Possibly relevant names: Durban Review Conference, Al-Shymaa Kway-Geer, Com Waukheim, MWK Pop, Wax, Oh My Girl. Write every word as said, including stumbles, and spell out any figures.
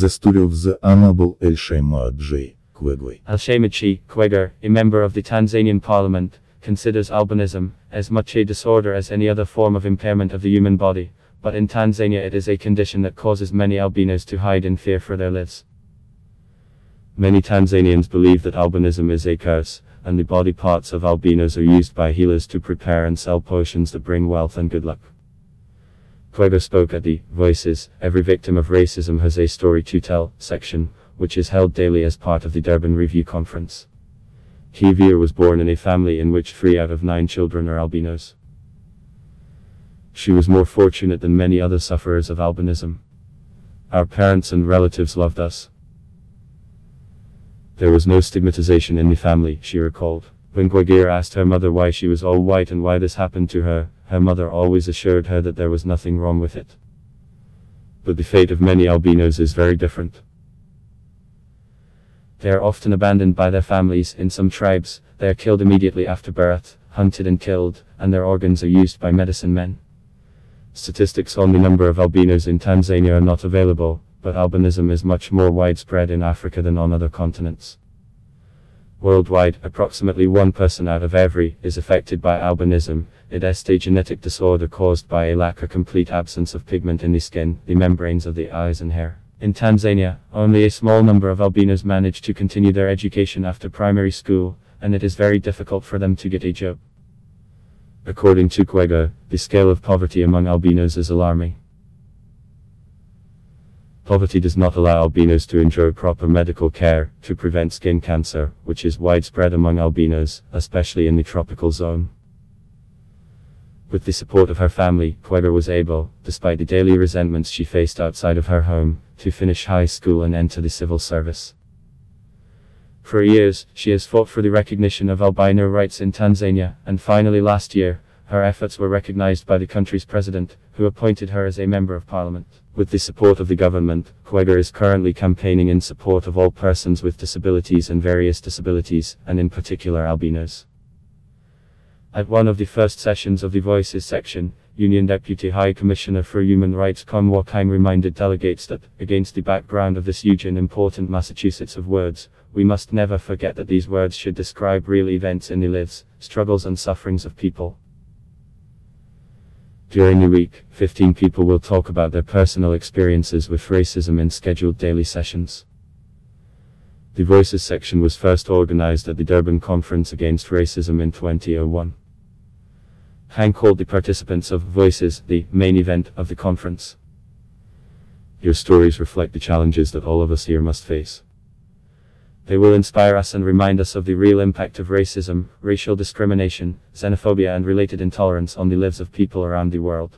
The story of the Honorable Al-Shymaa Kway-Geer. Al-Shymaa Kway-Geer, a member of the Tanzanian parliament, considers albinism as much a disorder as any other form of impairment of the human body, but in Tanzania it is a condition that causes many albinos to hide in fear for their lives. Many Tanzanians believe that albinism is a curse, and the body parts of albinos are used by healers to prepare and sell potions that bring wealth and good luck. Kway-Geer spoke at the Voices, Every Victim of Racism Has a Story to Tell section, which is held daily as part of the Durban Review Conference. Kway-Geer was born in a family in which three out of nine children are albinos. She was more fortunate than many other sufferers of albinism. Our parents and relatives loved us. There was no stigmatization in the family, she recalled. When Kway-Geer asked her mother why she was all white and why this happened to her, her mother always assured her that there was nothing wrong with it. But the fate of many albinos is very different. They are often abandoned by their families. In some tribes, they are killed immediately after birth, hunted and killed, and their organs are used by medicine men. Statistics on the number of albinos in Tanzania are not available, but albinism is much more widespread in Africa than on other continents. Worldwide, approximately one person out of every is affected by albinism. It is a genetic disorder caused by a lack or complete absence of pigment in the skin, the membranes of the eyes and hair. In Tanzania, only a small number of albinos manage to continue their education after primary school, and it is very difficult for them to get a job. According to Kway-Geer, the scale of poverty among albinos is alarming. Poverty does not allow albinos to enjoy proper medical care to prevent skin cancer, which is widespread among albinos, especially in the tropical zone. With the support of her family, Kway-Geer was able, despite the daily resentments she faced outside of her home, to finish high school and enter the civil service. For years, she has fought for the recognition of albino rights in Tanzania, and finally last year, her efforts were recognized by the country's president, who appointed her as a member of parliament. With the support of the government, Kway-Geer is currently campaigning in support of all persons with disabilities and various disabilities, and in particular albinos. At one of the first sessions of the Voices section, Union Deputy High Commissioner for Human Rights Com Waukheim reminded delegates that, against the background of this huge and important Massachusetts of words, we must never forget that these words should describe real events in the lives, struggles and sufferings of people. During the week, fifteen people will talk about their personal experiences with racism in scheduled daily sessions. The Voices section was first organized at the Durban Conference Against Racism in twenty oh one. Han called the participants of Voices the main event of the conference. Your stories reflect the challenges that all of us here must face. They will inspire us and remind us of the real impact of racism, racial discrimination, xenophobia and related intolerance on the lives of people around the world.